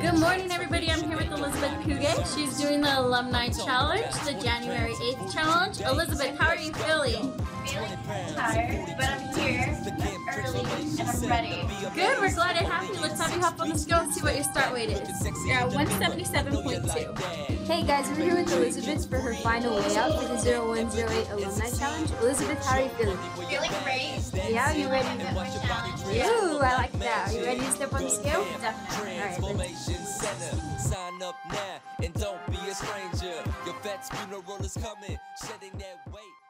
Good morning, everybody. I'm here with Elizabeth Kuge. She's doing the Alumni Challenge, the January 8th Challenge. Elizabeth, how are you feeling? Feeling tired, but I'm here early and I'm ready. Good, we're glad and happy. Let's have you hop on the go and see what your start weight is. You're at 177.2. Hey guys, we're here with Elizabeth for her final layout for the 0108 Alumni Challenge. Elizabeth, how are you feeling? Feeling great. Yeah, you ready to get my challenge? Ooh, I like that. Are you ready to step on the scale? Definitely. All right, let's sign up now and don't be a stranger. Your vet's funeral is coming, shedding that weight.